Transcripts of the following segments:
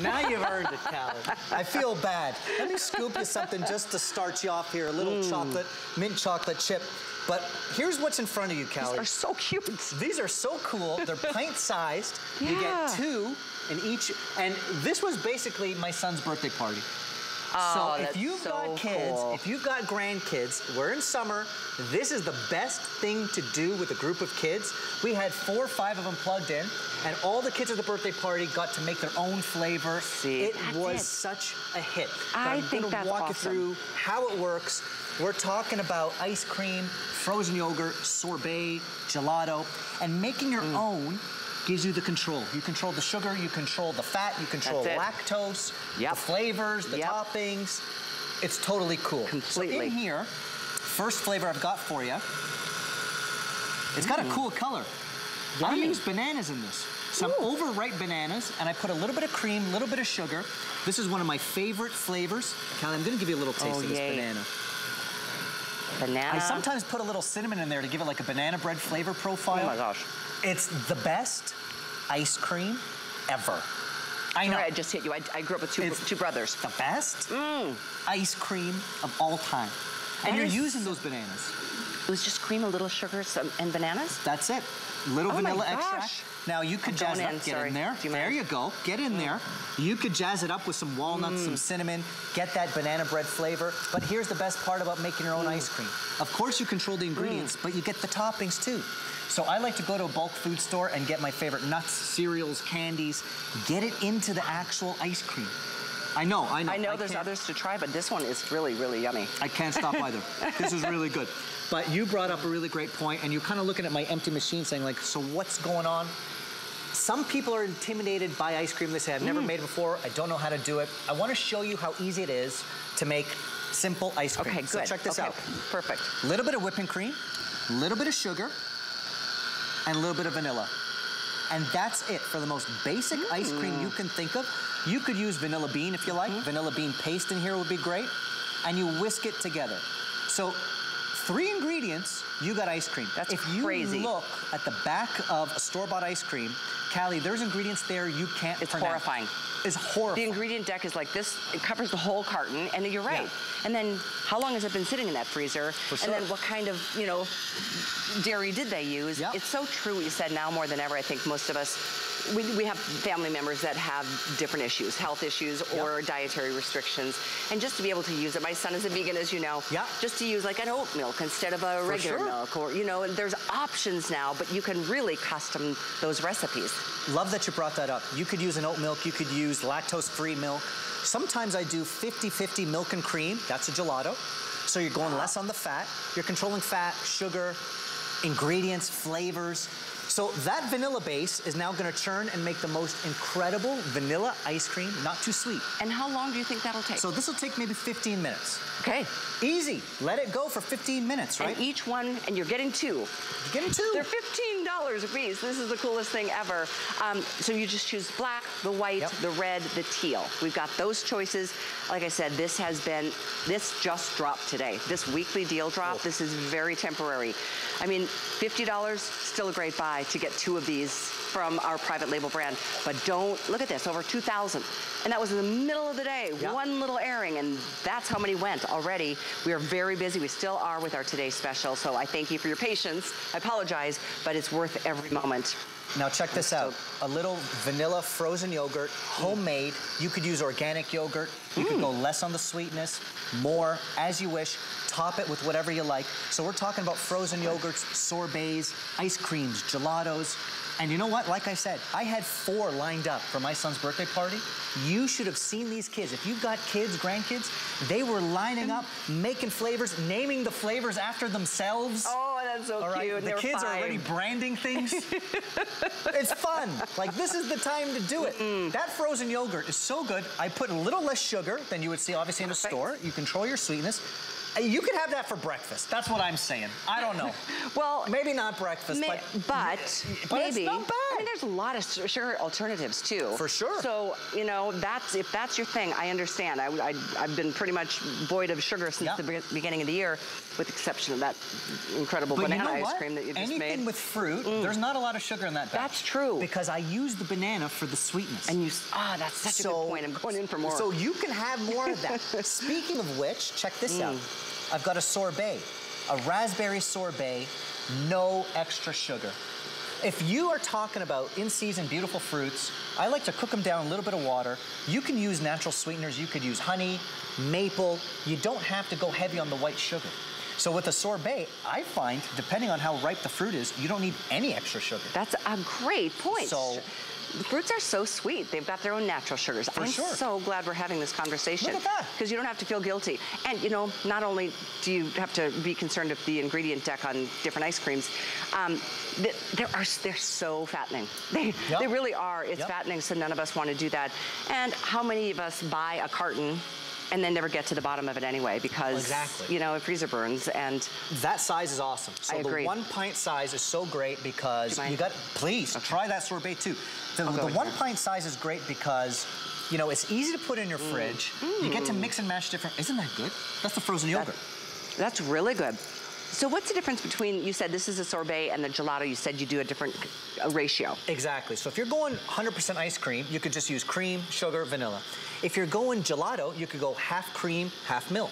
Now you've earned it, Callie. I feel bad. Let me scoop you something just to start you off here. A little chocolate, mint chocolate chip. But here's what's in front of you, Callie. These are so cute. These are so cool. They're pint-sized. Yeah. You get two in each. And this was basically my son's birthday party. Oh, so if you've got kids, if you've got grandkids, we're in summer, this is the best thing to do with a group of kids. We had 4 or 5 of them plugged in, and all the kids at the birthday party got to make their own flavor. See, it was such a hit. I think that's awesome. I'm going to walk you through how it works. We're talking about ice cream, frozen yogurt, sorbet, gelato, and making your own gives you the control. You control the sugar, you control the fat, you control lactose, the flavors, the toppings. It's totally cool. Completely. So in here, first flavor I've got for you, it's got a cool color. I use bananas in this. So I'm overripe bananas, and I put a little bit of cream, a little bit of sugar. This is one of my favorite flavors. Callie, I'm gonna give you a little taste of this banana. Banana. I sometimes put a little cinnamon in there to give it like a banana bread flavor profile. Oh my gosh. It's the best ice cream ever. I know. Sorry, I just hit you. I grew up with two brothers. The best ice cream of all time. And you're using those bananas. It was just cream, a little sugar, and bananas? That's it. Little vanilla extract. Now you could jazz it up, get in there. There you go, get in there. You could jazz it up with some walnuts, some cinnamon, get that banana bread flavor. But here's the best part about making your own ice cream. Of course you control the ingredients, but you get the toppings too. So I like to go to a bulk food store and get my favorite nuts, cereals, candies, get it into the actual ice cream. I know, I know. I know there's others to try, but this one is really, really yummy. I can't stop either. This is really good. But you brought up a really great point, and you're kind of looking at my empty machine saying like, so what's going on? Some people are intimidated by ice cream. They say, I've never made it before. I don't know how to do it. I want to show you how easy it is to make simple ice cream. Okay, good. So check this out. Perfect. A little bit of whipping cream, a little bit of sugar, and a little bit of vanilla. And that's it for the most basic ice cream you can think of. You could use vanilla bean if you like. Vanilla bean paste in here would be great. And you whisk it together. So 3 ingredients, you got ice cream. That's crazy. If you look at the back of a store-bought ice cream, Callie, there's ingredients there you can't pronounce. Horrifying. It's horrifying. The ingredient deck is like this. It covers the whole carton, and you're right. Yeah. And then how long has it been sitting in that freezer? For sure. And then what kind of, you know, dairy did they use? Yep. It's so true what you said. Now more than ever, I think most of us, we have family members that have different issues, health issues or dietary restrictions. And just to be able to use it, my son is a vegan, as you know, just to use like an oat milk instead of a regular milk, or, you know, there's options now, but you can really custom those recipes. Love that you brought that up. You could use an oat milk, you could use lactose-free milk. Sometimes I do 50-50 milk and cream, that's a gelato. So you're going less on the fat, you're controlling fat, sugar, ingredients, flavors. So that vanilla base is now gonna churn and make the most incredible vanilla ice cream, not too sweet. And how long do you think that'll take? So this'll take maybe 15 minutes. Okay. Easy, let it go for 15 minutes, right? And each one, and you're getting 2. You're getting 2. They're $15 a piece. This is the coolest thing ever. So you just choose black, the white, the red, the teal. We've got those choices. Like I said, this has been, this just dropped today. This weekly deal drop, this is very temporary. I mean, $50, still a great buy to get 2 of these from our private label brand. But don't, look at this, over 2,000. And that was in the middle of the day, one little airing, and that's how many went already. We are very busy, we still are with our today's special, so I thank you for your patience. I apologize, but it's worth every moment. Now check this out, a little vanilla frozen yogurt, homemade. You could use organic yogurt. You could go less on the sweetness, more, as you wish. Top it with whatever you like. So we're talking about frozen yogurts, sorbets, ice creams, gelatos. And you know what, like I said, I had 4 lined up for my son's birthday party. You should have seen these kids. If you've got kids, grandkids, they were lining up, making flavors, naming the flavors after themselves. Oh, that's so cute. And the kids are already branding things. It's fun. Like, this is the time to do it. That frozen yogurt is so good. I put a little less sugar than you would see, obviously, in a store. You control your sweetness. You could have that for breakfast. That's what I'm saying. I don't know. Well, maybe not breakfast, but maybe. But it's not bad. mean, there's a lot of sure alternatives too. For sure. So, you know, that's, if that's your thing, I understand. I've been pretty much void of sugar since the beginning of the year, with the exception of that incredible banana ice cream that you just made. Anything with fruit, there's not a lot of sugar in that batch. That's true. Because I use the banana for the sweetness. And you, that's such a good point. I'm going in for more. So you can have more of that. Speaking of which, check this out. I've got a sorbet, a raspberry sorbet, no extra sugar. If you are talking about in-season beautiful fruits, I like to cook them down a little bit of water. You can use natural sweeteners. You could use honey, maple. You don't have to go heavy on the white sugar. So with a sorbet, I find, depending on how ripe the fruit is, you don't need any extra sugar. That's a great point. So fruits are so sweet. They've got their own natural sugars. I'm so glad we're having this conversation. Look at that. Because you don't have to feel guilty. And, you know, not only do you have to be concerned with the ingredient deck on different ice creams, they're so fattening. They really are. It's fattening, so none of us want to do that. And how many of us buy a carton and then never get to the bottom of it anyway because, you know, it freezer burns and... That size is awesome. So I agree. The 1 pint size is so great because you got... Please, try that sorbet too. The 1 pint size is great because, you know, it's easy to put in your fridge. You get to mix and match different... Isn't that good? That's the frozen yogurt. That's really good. So what's the difference between, you said this is a sorbet and the gelato, you said you do a different ratio. Exactly. So if you're going 100% ice cream, you could just use cream, sugar, vanilla. If you're going gelato, you could go half cream, half milk.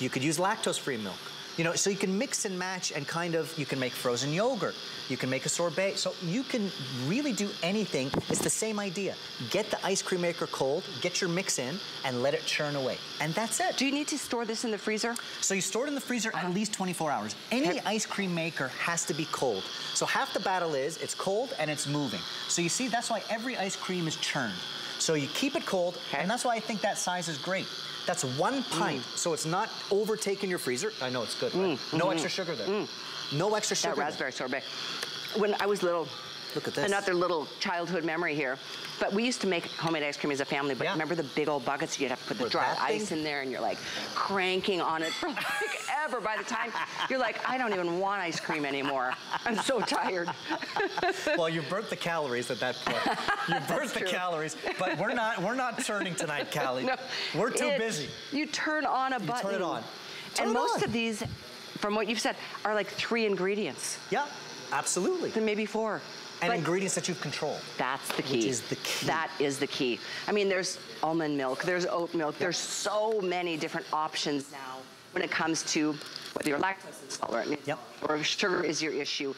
You could use lactose-free milk. You know, so you can mix and match and kind of, you can make frozen yogurt. You can make a sorbet. So you can really do anything. It's the same idea. Get the ice cream maker cold, get your mix in, and let it churn away. And that's it. Do you need to store this in the freezer? So you store it in the freezer at least 24 hours. Any ice cream maker has to be cold. So half the battle is it's cold and it's moving. So you see, that's why every ice cream is churned. So you keep it cold, and that's why I think that size is great. That's 1 pint, so it's not overtaking your freezer. I know it's good, right? No extra sugar there. No extra sugar. That raspberry sorbet. When I was little, look at this. Another little childhood memory here. But we used to make homemade ice cream as a family, but remember the big old buckets? You'd have to put the dry ice in there, and you're like cranking on it for like ever. By the time, you're like, I don't even want ice cream anymore. I'm so tired. Well, you burnt the calories at that point. You burnt the calories, but we're not turning tonight, Callie. No, we're too busy. You turn on a button. You turn it on. And most of these, from what you've said, are like 3 ingredients. Yeah, absolutely. Then maybe 4. And but ingredients that you've controlled. That's the key. Which is the key. That is the key. I mean, there's almond milk, there's oat milk, there's so many different options now when it comes to whether you're lactose intolerant or sugar is your issue.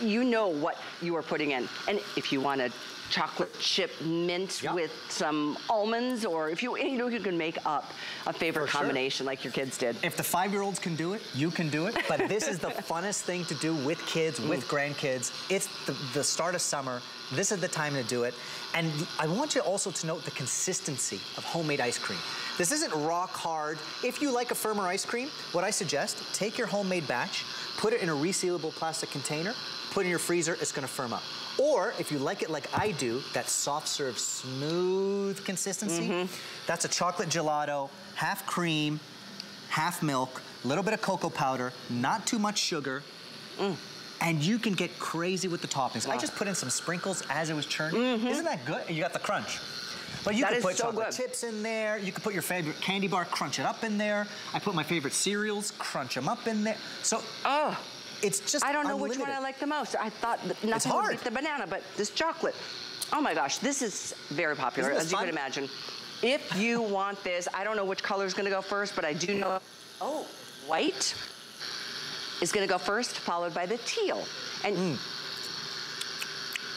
You know what you are putting in. And if you want a chocolate chip mint with some almonds, or if you know, you can make up a favorite combination like your kids did. If the 5-year-olds can do it, you can do it. But this is the funnest thing to do with kids, with grandkids. It's the start of summer. This is the time to do it. And I want you also to note the consistency of homemade ice cream. This isn't rock hard. If you like a firmer ice cream, what I suggest, take your homemade batch, put it in a resealable plastic container, put it in your freezer, it's gonna firm up. Or if you like it like I do, that soft serve smooth consistency, that's a chocolate gelato, half cream, half milk, a little bit of cocoa powder, not too much sugar, and you can get crazy with the toppings. Wow. I just put in some sprinkles as it was churning. Isn't that good? You got the crunch. But you can put chocolate chips in there. You can put your favorite candy bar, crunch it up in there. I put my favorite cereals, crunch them up in there. So, it's just I don't know which one I like the most. I thought nothing would beat the banana, but this chocolate. Oh my gosh, this is very popular, as you can imagine. If you want this, I don't know which color is gonna go first, but I do know, white is gonna go first, followed by the teal. And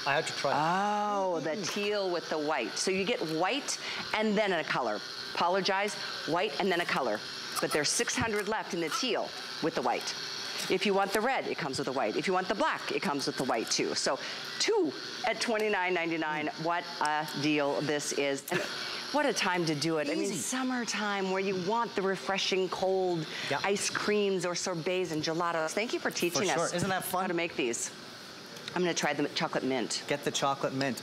I have to try it. The teal with the white. So you get white and then a color. Apologize, white and then a color. But there's 600 left in the teal with the white. If you want the red, it comes with the white. If you want the black, it comes with the white too. So 2 at $29.99, what a deal this is. And what a time to do it. Easy. I mean, summertime where you want the refreshing cold ice creams or sorbets and gelatos. Thank you for teaching us. Isn't that fun? How to make these. I'm gonna try the chocolate mint. Get the chocolate mint.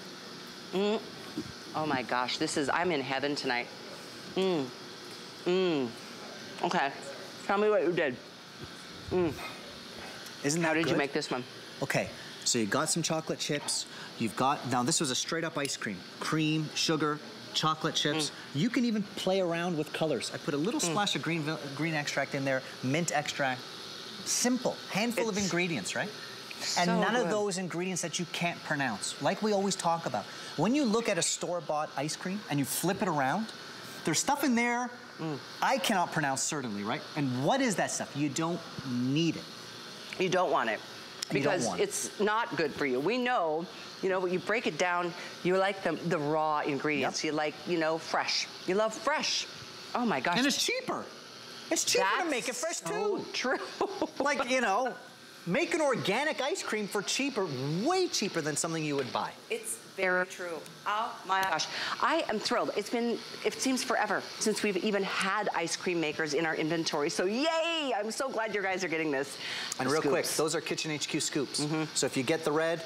Oh my gosh, this is, I'm in heaven tonight. Okay, tell me what you did. Isn't that good? How did you make this one? Okay, so you got some chocolate chips, You've got, now this was a straight up ice cream. Cream, sugar, chocolate chips. You can even play around with colors. I put a little splash of green extract in there, mint extract. Simple, handful of ingredients, right? And so none of those ingredients that you can't pronounce, like we always talk about. When you look at a store-bought ice cream and you flip it around, there's stuff in there I cannot pronounce certainly, right? And what is that stuff? You don't need it. You don't want it. Because it's not good for you. We know, you know, when you break it down, you like the raw ingredients. Yep. You like, you know, fresh. You love fresh. Oh my gosh. And it's cheaper. It's cheaper to make it fresh too. True. Like, you know, make an organic ice cream for cheaper, way cheaper than something you would buy. It's very true. Oh my gosh. I am thrilled. It's been, it seems forever since we've even had ice cream makers in our inventory. So yay, I'm so glad you guys are getting this. And real quick, those are Kitchen HQ scoops. So if you get the red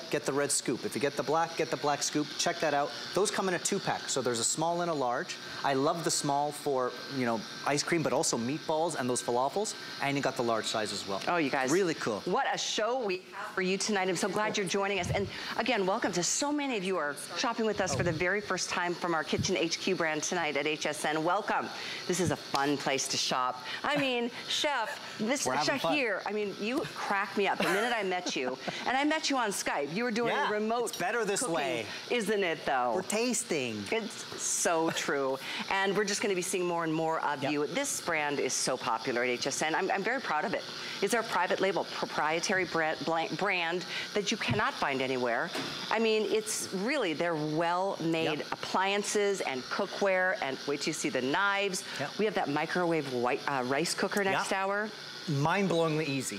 scoop. If you get the black scoop. Check that out. Those come in a 2-pack. So there's a small and a large. I love the small for, you know, ice cream, but also meatballs and those falafels. And you got the large size as well. Oh, you guys. Really cool. What a show we have for you tonight. I'm so glad you're joining us. And again, welcome to so many of you are shopping with us for the very first time from our Kitchen HQ brand tonight at HSN. Welcome. This is a fun place to shop. I mean, Chef, this Shahir, I mean, you cracked me up the minute I met you. And I met you on Skype. You were doing a remote It's better this cooking, way. Isn't it, though? We're tasting. It's so true. And we're just going to be seeing more and more of you. This brand is so popular at HSN. I'm very proud of it. It's our private label, proprietary brand that you cannot find anywhere. I mean, it's really, they're well-made appliances and cookware, and wait till you see the knives. We have that microwave white, rice cooker next hour. Mind-blowingly easy.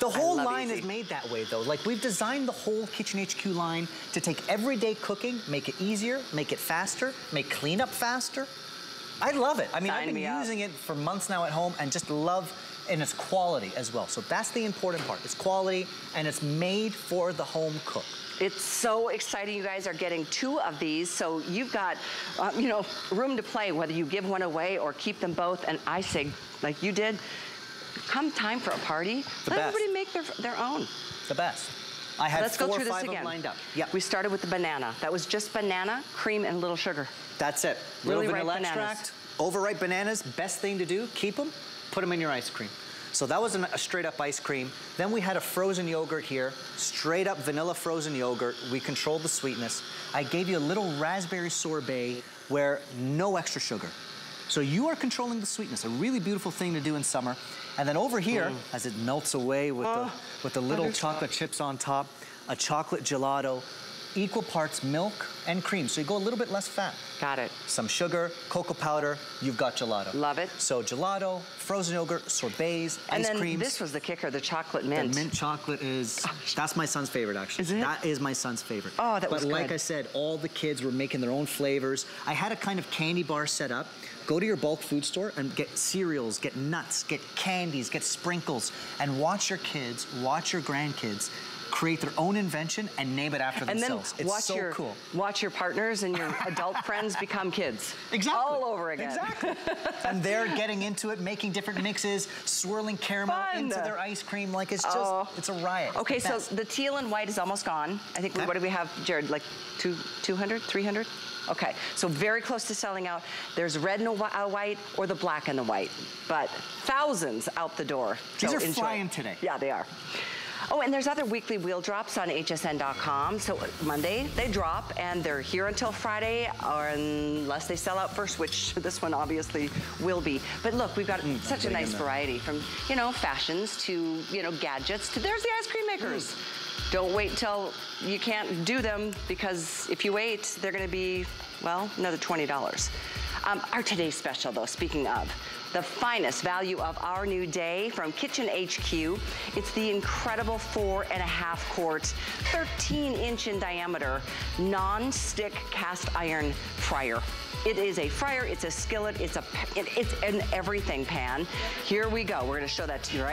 The whole line is made that way, though. Like, we've designed the whole Kitchen HQ line to take everyday cooking, make it easier, make it faster, make cleanup faster. I love it. I mean, I've been using it for months now at home and just love, and it's quality as well. So that's the important part. It's quality, and it's made for the home cook. It's so exciting. You guys are getting 2 of these, so you've got, you know, room to play, whether you give one away or keep them both. And I say, like you did, come time for a party, let everybody make their own. The best. I had Let's 4 or 5 of them lined up. Yeah. We started with the banana. That was just banana, cream, and a little sugar. That's it. Really little vanilla extract, overripe bananas, best thing to do, keep them, put them in your ice cream. So that was a straight up ice cream. Then we had a frozen yogurt here, straight up vanilla frozen yogurt. We controlled the sweetness. I gave you a little raspberry sorbet where no extra sugar. So you are controlling the sweetness, a really beautiful thing to do in summer. And then over here, as it melts away with, the little chocolate chips on top, a chocolate gelato, equal parts milk and cream. So you go a little bit less fat. Got it. Some sugar, cocoa powder, you've got gelato. Love it. So gelato, frozen yogurt, sorbets, ice creams. And then this was the kicker, the chocolate mint. The mint chocolate is, that's my son's favorite actually. Is it? That is my son's favorite. Oh, that was good. But like I said, all the kids were making their own flavors. I had a kind of candy bar set up. Go to your bulk food store and get cereals, get nuts, get candies, get sprinkles, and watch your kids, watch your grandkids create their own invention and name it after themselves. And then it's so cool. Watch your partners and your adult friends become kids. Exactly. All over again. Exactly. And they're getting into it, making different mixes, swirling caramel into their ice cream. Like, it's just, it's a riot. Okay, so the teal and white is almost gone. I think, what do we have, Jared, like 200, 300? Okay, so very close to selling out. There's red and white or the black and the white, but thousands out the door. These are flying today. Yeah, they are. Oh, and there's other weekly wheel drops on hsn.com. So Monday, they drop, and they're here until Friday, or unless they sell out first, which this one obviously will be. But look, we've got such a nice variety from, you know, fashions to, you know, gadgets to, there's the ice cream makers. Don't wait till you can't do them, because if you wait, they're gonna be, well, another $20. Our today's special, though, speaking of, the finest value of our new day from Kitchen HQ. It's the incredible 4.5-quart, 13-inch in diameter, non-stick cast iron fryer. It is a fryer, it's a skillet, it's an everything pan. Here we go, we're gonna show that to you, right?